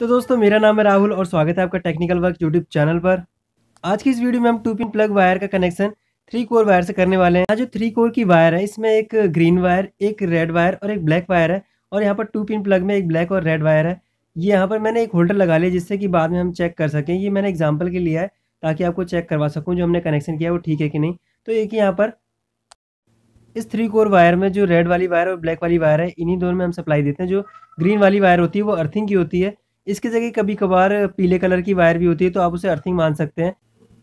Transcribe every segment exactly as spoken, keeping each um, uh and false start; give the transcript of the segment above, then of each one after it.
तो दोस्तों मेरा नाम है राहुल और स्वागत है आपका टेक्निकल वर्क यूट्यूब चैनल पर। आज की इस वीडियो में हम टू पिन प्लग वायर का कनेक्शन थ्री कोर वायर से करने वाले हैं। यहाँ जो थ्री कोर की वायर है इसमें एक ग्रीन वायर, एक रेड वायर और एक ब्लैक वायर है, और यहाँ पर टू पिन प्लग में एक ब्लैक और रेड वायर है। ये यहाँ पर मैंने एक होल्डर लगा लिया जिससे कि बाद में हम चेक कर सकें। ये मैंने एग्जाम्पल के लिए है ताकि आपको चेक करवा सकूँ जो हमने कनेक्शन किया वो ठीक है कि नहीं। तो एक यहाँ पर इस थ्री कोर वायर में जो रेड वाली वायर और ब्लैक वाली वायर है इन्हीं दोनों में हम सप्लाई देते हैं। जो ग्रीन वाली वायर होती है वो अर्थिंग की होती है, इसके जगह कभी कभार पीले कलर की वायर भी होती है तो आप उसे अर्थिंग मान सकते हैं।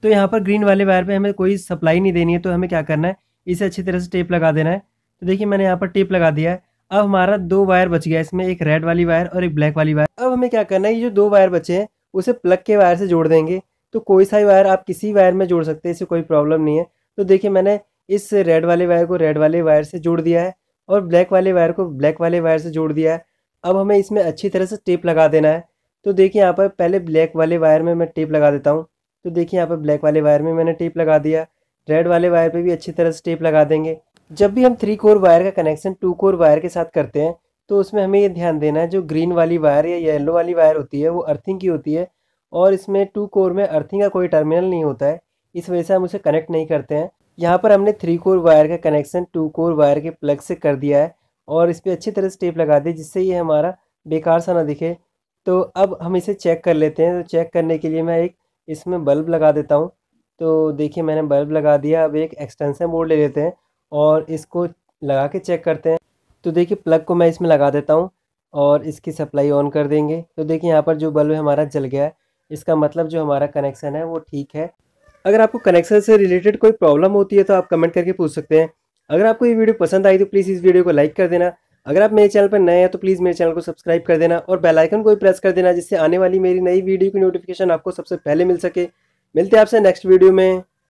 तो यहाँ पर ग्रीन वाले वायर पे हमें कोई सप्लाई नहीं देनी है, तो हमें क्या करना है, इसे अच्छी तरह से टेप लगा देना है। तो देखिए मैंने यहाँ पर टेप लगा दिया है। अब हमारा दो वायर बच गया, इसमें एक रेड वाली वायर और एक ब्लैक वाली वायर। अब हमें क्या करना है, ये जो दो वायर बचे हैं उसे प्लग के वायर से जोड़ देंगे। तो कोई सा वायर आप किसी वायर में जोड़ सकते हैं, इससे कोई प्रॉब्लम नहीं है। तो देखिए मैंने इस रेड वाले वायर को रेड वाले वायर से जोड़ दिया है और ब्लैक वाले वायर को ब्लैक वाले वायर से जोड़ दिया है। अब हमें इसमें अच्छी तरह से टेप लगा देना है। तो देखिए यहाँ पर पहले ब्लैक वाले वायर में मैं टेप लगा देता हूँ। तो देखिए यहाँ पर ब्लैक वाले वायर में मैंने टेप लगा दिया, रेड वाले वायर पे भी अच्छी तरह से टेप लगा देंगे। जब भी हम थ्री कोर वायर का कनेक्शन टू कोर वायर के साथ करते हैं तो उसमें हमें ये ध्यान देना है जो ग्रीन वाली वायर या येलो वाली वायर होती है वो अर्थिंग की होती है, और इसमें टू कोर में अर्थिंग का कोई टर्मिनल नहीं होता है, इस वजह से हम उसे कनेक्ट नहीं करते हैं। यहाँ पर हमने थ्री कोर वायर का कनेक्शन टू कोर वायर के प्लग से कर दिया है और इस पर अच्छी तरह से टेप लगा दी जिससे ये हमारा बेकार सा ना दिखे। तो अब हम इसे चेक कर लेते हैं। तो चेक करने के लिए मैं एक इसमें बल्ब लगा देता हूँ। तो देखिए मैंने बल्ब लगा दिया। अब एक एक्सटेंशन बोर्ड ले लेते हैं और इसको लगा के चेक करते हैं। तो देखिए प्लग को मैं इसमें लगा देता हूँ और इसकी सप्लाई ऑन कर देंगे। तो देखिए यहाँ पर जो बल्ब हमारा जल गया है, इसका मतलब जो हमारा कनेक्शन है वो ठीक है। अगर आपको कनेक्शन से रिलेटेड कोई प्रॉब्लम होती है तो आप कमेंट करके पूछ सकते हैं। अगर आपको ये वीडियो पसंद आई तो प्लीज़ इस वीडियो को लाइक कर देना। अगर आप मेरे चैनल पर नए हैं तो प्लीज़ मेरे चैनल को सब्सक्राइब कर देना और बेल आइकन को भी प्रेस कर देना जिससे आने वाली मेरी नई वीडियो की नोटिफिकेशन आपको सबसे पहले मिल सके। मिलते हैं आपसे नेक्स्ट वीडियो में।